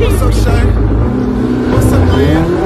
What's up, Shay? What's up, man?